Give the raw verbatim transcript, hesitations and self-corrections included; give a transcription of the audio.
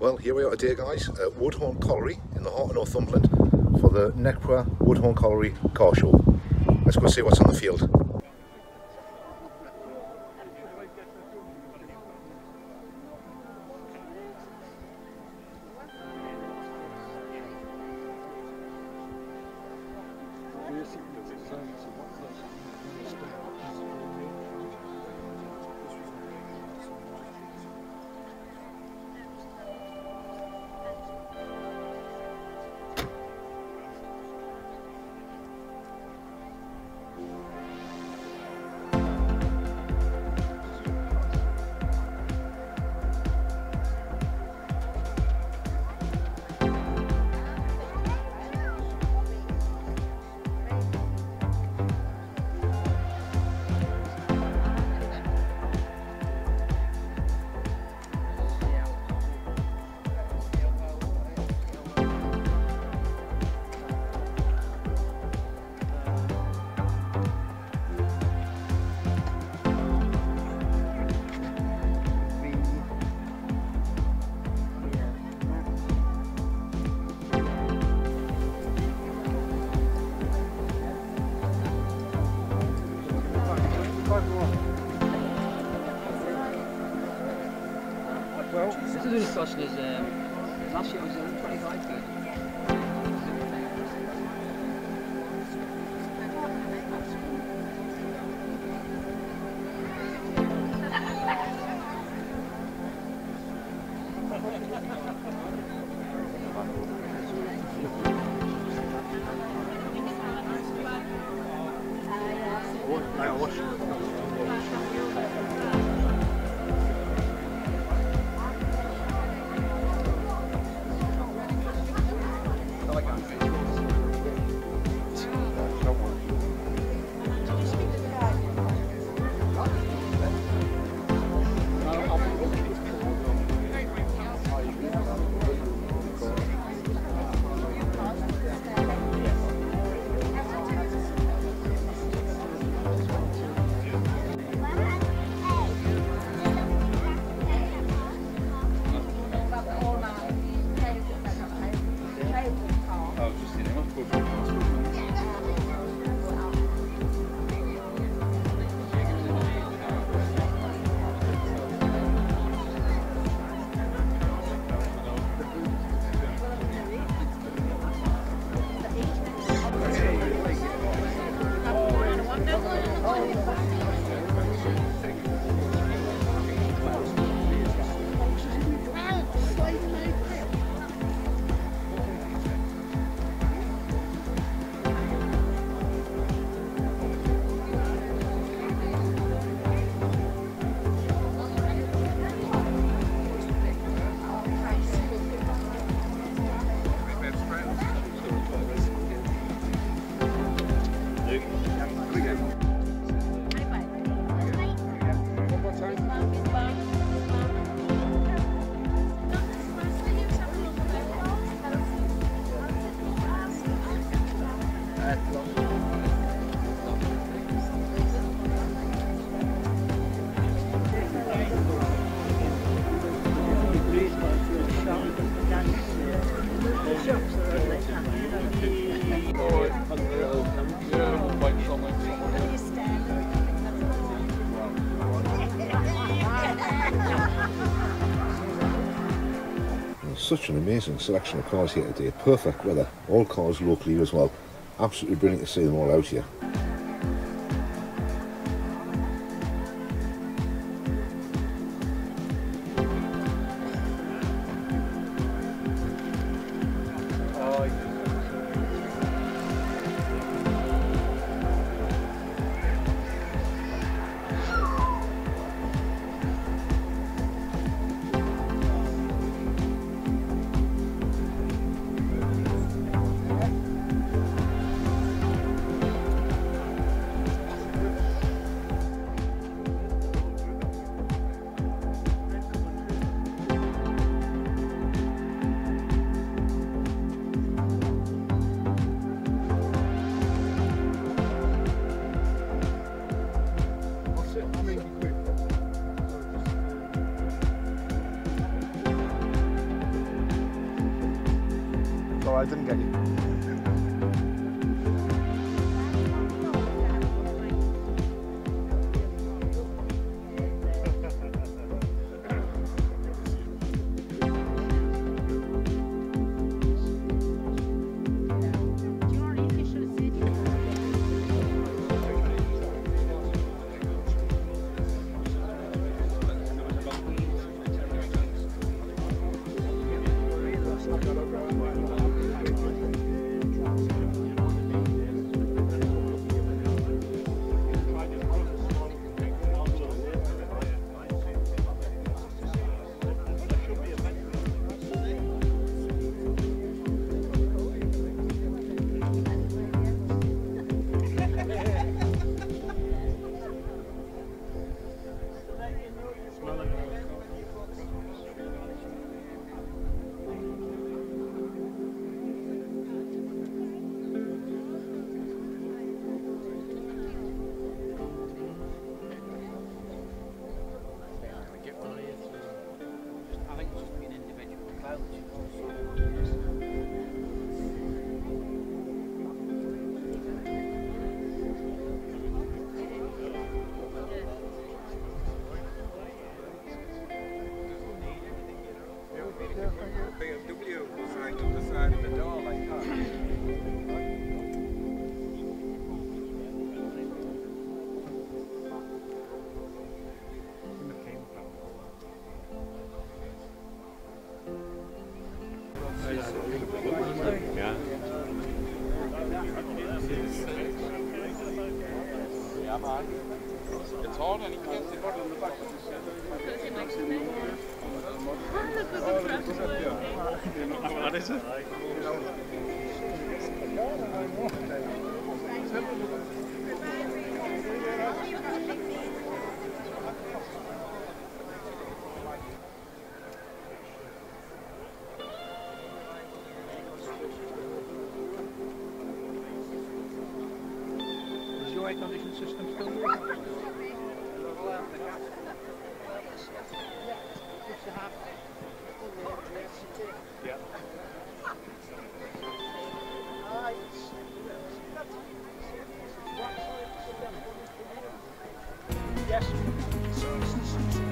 Well, here we are today, guys, at Woodhorn Colliery in the heart of Northumberland for the N E C P W A Woodhorn Colliery car show. Let's go see what's on the field. Well, this is as costly as um, last year. It was only twenty-five feet. Such an amazing selection of cars here today. Perfect weather, all cars locally as well. Absolutely brilliant to see them all out here. I didn't get you. Yes.